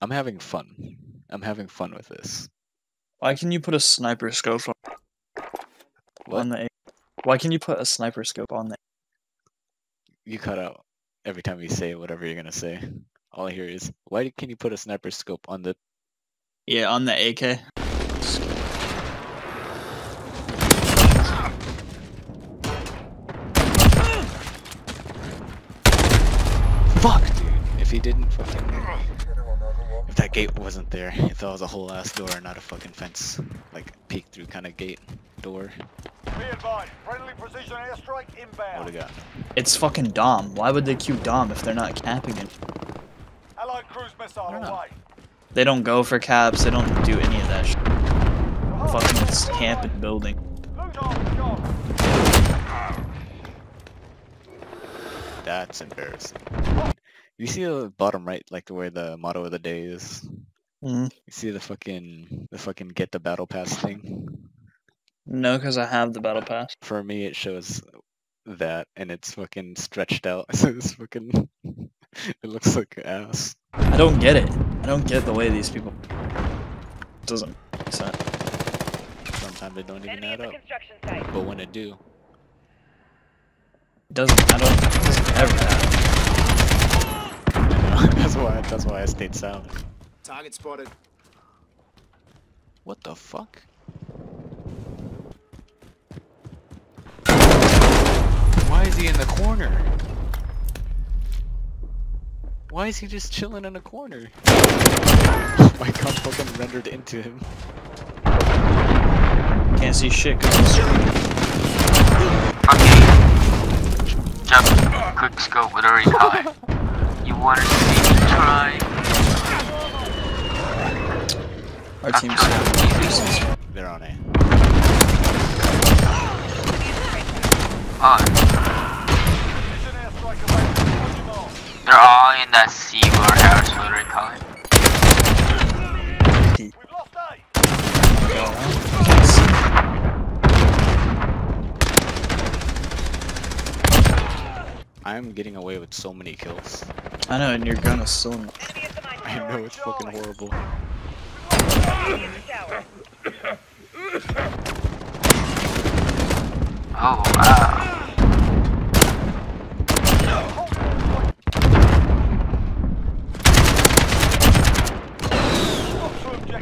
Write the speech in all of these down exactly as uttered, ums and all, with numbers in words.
I'm having fun. I'm having fun with this. Why can you put a sniper scope on, on the? Why can you put a sniper scope on the? You cut out every time you say whatever you're gonna say. All I hear is, why can you put a sniper scope on the? Yeah, on the A K. Fuck, dude! If he didn't fucking. If that gate wasn't there, if that was a whole ass door, not a fucking fence, like peek through kind of gate door. Be advised, friendly precision airstrike inbound. What do we got? It's fucking Dom. Why would they queue Dom if they're not capping it? Allied cruise missile away. They don't go for caps. They don't do any of that shit. Fucking just camp and building. That's embarrassing. You see the bottom right, like the where the motto of the day is. Mm-hmm. You see the fucking the fucking get the battle pass thing. No, because I have the battle pass. For me, it shows that, and it's fucking stretched out. It's fucking. It looks like ass. I don't get it. I don't get the way these people. It doesn't make sense. Sometimes they don't even add up. But when it do, it doesn't. I don't. It doesn't ever add up. That's why. That's why I stayed sound. Target spotted. What the fuck? Why is he in the corner? Why is he just chilling in a corner? My gun fucking rendered into him. Can't see shit. Okay. Jump. Quick scope. Literally high. You want to see me try? Our team's uh, they're on A. On. They're all in that C or house, what do they call it? We've lost A! I'm getting away with so many kills. I know, and your gun is so. I know it's fucking horrible. Oh wow! Look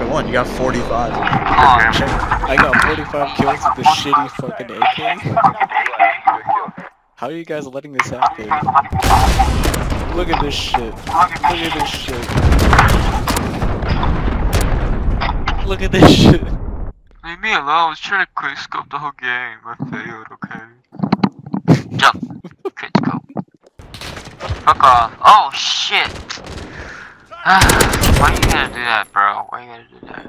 at one. You got forty-five. I got forty-five kills with this shitty fucking A K. How are you guys letting this happen? Look at this shit. Look at this shit. Look at this shit. Leave me alone, I was trying to quick scope the whole game. I failed, okay? Jump. Quick scope. Fuck off. Oh shit! Why are you gonna do that, bro? Why are you gonna do that?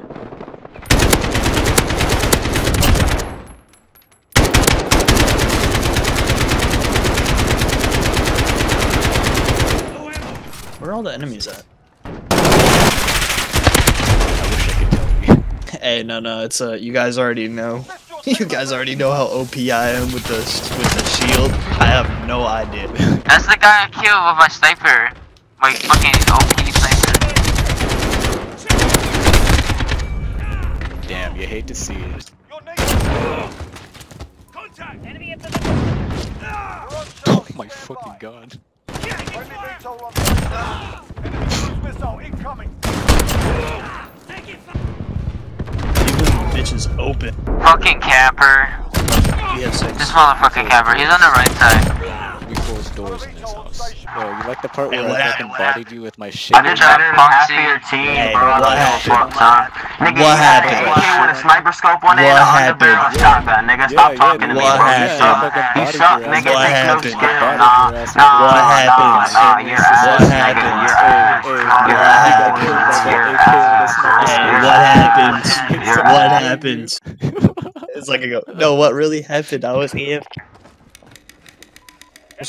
Where are all the enemies at? I wish I could tell you. Hey, no, no, it's uh, you guys already know. You guys already know how O P I am with the with the shield. I have no idea. That's the guy I killed with my sniper, my fucking O P sniper. Damn, you hate to see it. Oh my fucking god. Bitches open. Fucking camper. This motherfucking camper. He's on the right side. We closed doors in this house. Yo, you like the part where I fucking bodied you with my shit? I just added half of your team, bro. What happened? What happened? He came with a sniper scope on it and on the barrel shotgun, nigga. Stop talking to me, bro. You suck. You suck, nigga. What happened? What happened? Nah, you're ass, nigga. You're ass. You're ass. You're ass. What happens? What happens? It's like I go, no, what really happened? I was here. I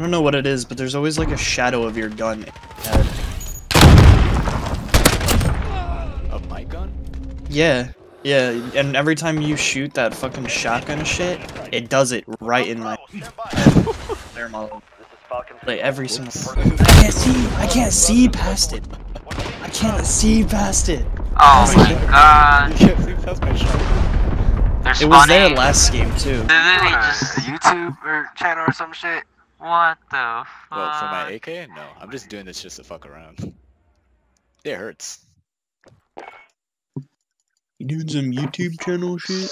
don't know what it is, but there's always like a shadow of your gun. Of my gun? Yeah, yeah, and every time you shoot that fucking shotgun shit, it does it right in my... There, model. Like every single. I can't see. I can't see past it. I can't see past it. Oh my god. You can't see past my shot. It was there last game too. Did they just YouTube or channel or some shit? What the fuck? Well, for my A K? No, I'm just doing this just to fuck around. It hurts. You doing some YouTube channel shit?